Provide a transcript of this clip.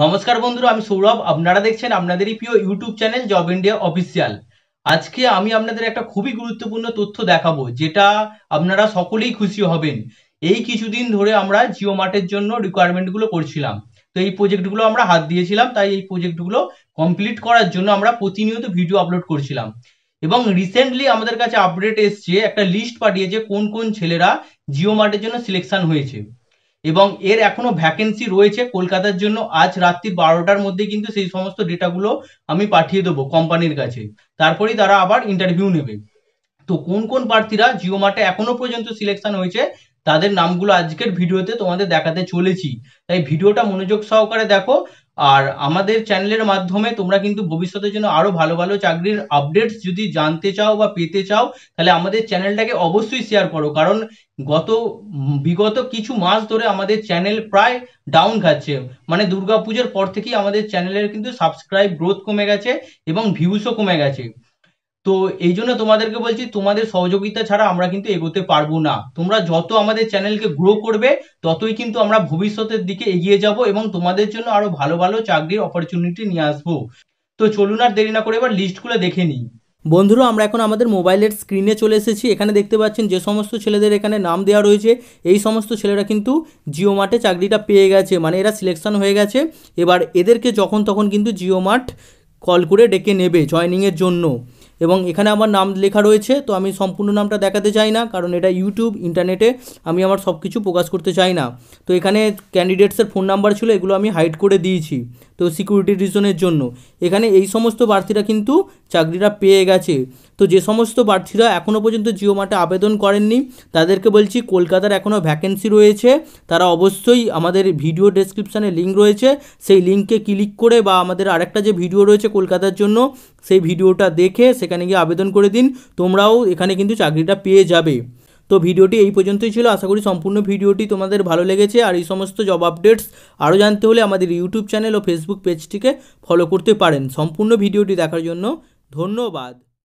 नमस्कार बंधुरा आमी सौरभ आपनारा देखছেন आपनादेরই প্রিয় YouTube channel job India official. আজকে আমি আপনাদের একটা খুবই গুরুত্বপূর্ণ তথ্য দেখাবো যেটা আপনারা সকলেই খুশি হবেন। এই কিছুদিন ধরে আমরা জিওমার্টের জন্য রিকোয়ারমেন্টগুলো করছিলাম, তো এই প্রজেক্টগুলো আমরা হাত দিয়েছিলাম, তাই এই প্রজেক্টগুলো কমপ্লিট করার জন্য আমরা প্রতিনিয়ত ভিডিও আপলোড করছিলাম। এবং রিসেন্টলি আমাদের কাছে আপডেট এসছে, একটা লিস্ট পাঠিয়েছে কোন কোন ছেলেরা জিওমার্টের জন্য সিলেকশন হয়েছে এবং এর এখনো ভ্যাকেন্সি রয়েছে কলকাতার জন্য। আজ রাত্রি 12টার মধ্যে কিন্তু সেই সমস্ত ডেটাগুলো আমি পাঠিয়ে দেবো কোম্পানির কাছে, তারপরেই তারা আবার ইন্টারভিউ নেবে। তো কোন কোন প্রার্থীরা জিওমার্টে এখনো পর্যন্ত সিলেকশন হয়েছে তাদের নামগুলো আজকের ভিডিওতে তোমাদের দেখাতে চলেছি, তাই ভিডিওটা মনোযোগ সহকারে দেখো। আর আমাদের চ্যানেলের মাধ্যমে তোমরা কিন্তু ভবিষ্যতের জন্য আরো ভালো ভালো চাকরির আপডেটস যদি জানতে চাও বা পেতে চাও তাহলে আমাদের চ্যানেলটাকে অবশ্যই শেয়ার করো, কারণ বিগত কিছু মাস ধরে আমাদের চ্যানেল প্রায় ডাউন খাচ্ছে, মানে দুর্গাপূজার পর থেকেই আমাদের চ্যানেলের কিন্তু সাবস্ক্রাইব গ্রোথ কমে গেছে এবং ভিউসও কমে গেছে। তো এই জন্য তোমাদেরকে বলছি, তোমাদের সহযোগিতা ছাড়া আমরা কিন্তু এগোতে পারবো না। তোমরা যত আমাদের চ্যানেলকে গ্রো করবে ততই কিন্তু আমরা ভবিষ্যতের দিকে এগিয়ে যাব এবং তোমাদের জন্য আরো ভালো ভালো চাকরির অপরচুনিটি নিয়ে আসবো। তো চলুন আর দেরি না করে এবার লিস্টগুলো দেখে নিই। বন্ধুরা আমরা এখন আমাদের মোবাইলের স্ক্রিনে চলে এসেছি, এখানে দেখতে পাচ্ছেন যে সমস্ত ছেলেদের এখানে নাম দেওয়া রয়েছে এই সমস্ত ছেলেরা কিন্তু জিওমার্টে চাকরিটা পেয়ে গেছে, মানে এরা সিলেকশন হয়ে গেছে। এবার এদেরকে যখন তখন কিন্তু জিওমার্ট কল করে ডেকে নেবে জয়নিংয়ের জন্য। এবং এখানে আমার নাম লেখা রয়েছে, তো আমি সম্পূর্ণ নামটা দেখাতে চাই না, কারণ এটা ইউটিউব ইন্টারনেটে আমি আমার সব কিছু প্রকাশ করতে চাই না। তো এখানে ক্যান্ডিডেটসের ফোন নাম্বার ছিল, এগুলো আমি হাইড করে দিয়েছি তো সিকিউরিটি রিজনের জন্য। এখানে এই সমস্ত প্রার্থীরা কিন্তু চাকরিটা পেয়ে গেছে। তো যে সমস্ত প্রার্থীরা এখনও পর্যন্ত জিওমার্টে আবেদন করেননি তাদেরকে বলছি, কলকাতার এখনও ভ্যাকেন্সি রয়েছে, তারা অবশ্যই আমাদের ভিডিও ডেসক্রিপশানে লিঙ্ক রয়েছে সেই লিঙ্কে ক্লিক করে বা আমাদের আরেকটা যে ভিডিও রয়েছে কলকাতার জন্য সেই ভিডিওটা দেখে সেখানে গিয়ে আবেদন করে দিন, তোমরাও এখানে কিন্তু চাকরিটা পেয়ে যাবে। তো ভিডিওটি এই পর্যন্তই ছিল, আশা করি সম্পূর্ণ ভিডিওটি তোমাদের ভালো লেগেছে। আর এই সমস্ত জব আপডেটস আরও জানতে হলে আমাদের ইউটিউব চ্যানেল ও ফেসবুক পেজটিকে ফলো করতে পারেন। সম্পূর্ণ ভিডিওটি দেখার জন্য ধন্যবাদ।